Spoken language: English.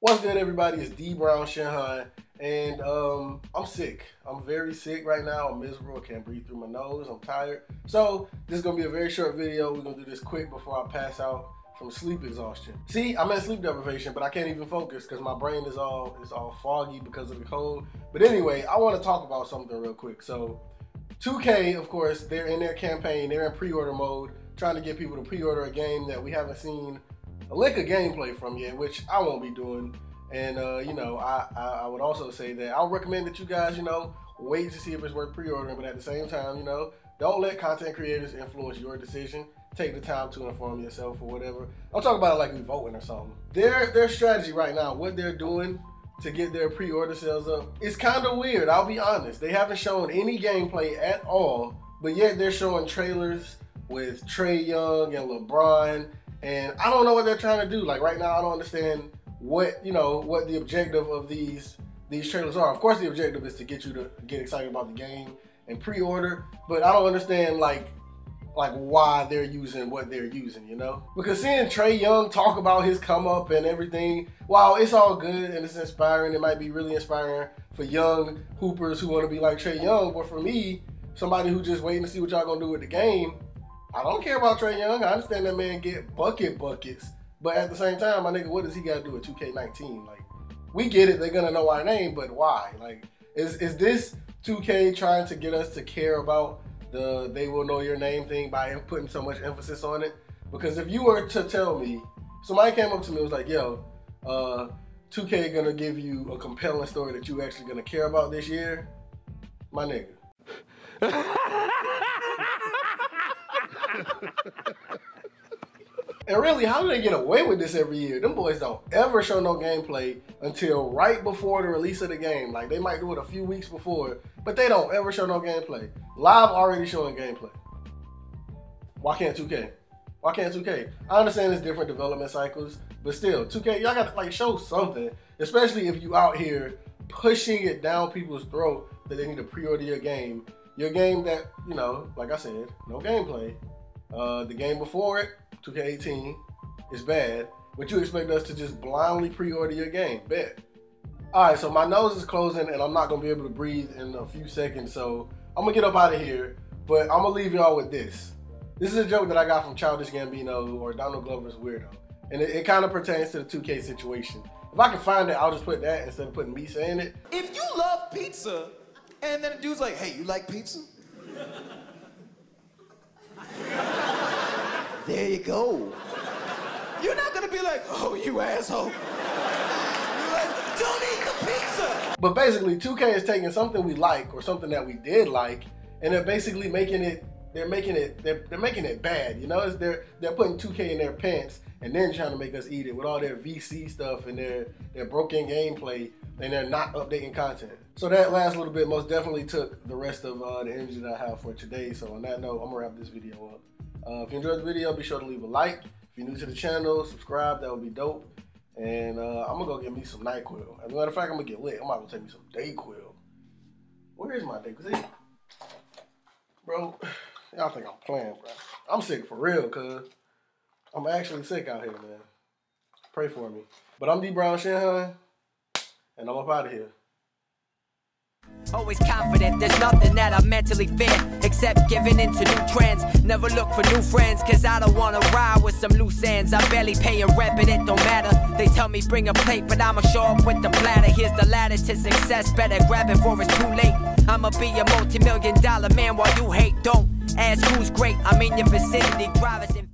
What's good, everybody? It's D Brown Shinhan, and I'm sick. I'm very sick right now. I'm miserable. I can't breathe through my nose. I'm tired. So this is gonna be a very short video. We're gonna do this quick before I pass out from sleep exhaustion. See, I'm at sleep deprivation, but I can't even focus because my brain is all foggy because of the cold. But anyway, I want to talk about something real quick. So 2K, of course, they're in their campaign. They're in pre-order mode, trying to get people to pre-order a game that we haven't seen a lick of gameplay from yet, which I won't be doing. And you know, I would also say that I'll recommend that you guys, you know, wait to see if it's worth pre-ordering, but at the same time, you know, don't let content creators influence your decision. Take the time to inform yourself or whatever. I'm talking about it like we voting or something. Their strategy right now, what they're doing to get their pre-order sales up, it's kind of weird, I'll be honest. They haven't shown any gameplay at all, but yet they're showing trailers with Trae Young and LeBron. And I don't know what they're trying to do. Like right now, I don't understand what, you know, what the objective of these trailers are. Of course, the objective is to get you to get excited about the game and pre-order, but I don't understand like why they're using what they're using, you know? Because seeing Trae Young talk about his come up and everything, while it's all good and it's inspiring, it might be really inspiring for young hoopers who want to be like Trae Young, but for me, somebody who just waiting to see what y'all gonna do with the game, I don't care about Trae Young. I understand that man get buckets, but at the same time, my nigga, what does he got to do with 2K19? Like, we get it. They're going to know our name, but why? Like, is this 2K trying to get us to care about the they will know your name thing by putting so much emphasis on it? Because if you were to tell me, somebody came up to me and was like, yo, 2K going to give you a compelling story that you actually going to care about this year, my nigga. And really, how do they get away with this every year? Them boys don't ever show no gameplay until right before the release of the game. Like, they might do it a few weeks before, but they don't ever show no gameplay. Live already showing gameplay. Why can't 2K? Why can't 2K? I understand it's different development cycles, but still, 2K, y'all gotta like show something, especially if you out here pushing it down people's throat that they need to pre-order your game. Your game that, you know, like I said, no gameplay. The game before it, 2K18, is bad, but you expect us to just blindly pre-order your game. Bet. Alright, so my nose is closing and I'm not going to be able to breathe in a few seconds, so I'm going to get up out of here, but I'm going to leave y'all with this. This is a joke that I got from Childish Gambino or Donald Glover's Weirdo, and it kind of pertains to the 2K situation. If I can find it, I'll just put that instead of putting me saying it. If you love pizza, and then the dude's like, hey, you like pizza? There you go. You're not gonna be like, oh, you asshole. Like, don't eat the pizza. But basically, 2K is taking something we like or something that we did like, and they're basically making it bad. You know, it's they're putting 2K in their pants and then trying to make us eat it with all their VC stuff and their broken gameplay, and they're not updating content. So that last little bit most definitely took the rest of the energy that I have for today. So on that note, I'm gonna wrap this video up. If you enjoyed the video, be sure to leave a like. If you're new to the channel, subscribe, that would be dope. And I'm gonna go get me some NyQuil. As a matter of fact, I'm gonna get lit. I'm about to take me some DayQuil. Where is my DayQuil? Bro, y'all think I'm playing, bro. I'm sick for real, cuz. I'm actually sick out here, man. Pray for me. But I'm D Brown Shinhan, and I'm up out of here. Always confident, there's nothing that I mentally fear except giving into new trends. Never look for new friends, cause I don't wanna ride with some loose ends. I barely pay a rep and it don't matter. They tell me bring a plate, but I'ma show up with the platter. Here's the ladder to success, better grab it before it's too late. I'ma be a multi-million dollar man while you hate. Don't ask who's great, I'm in your vicinity, drivers in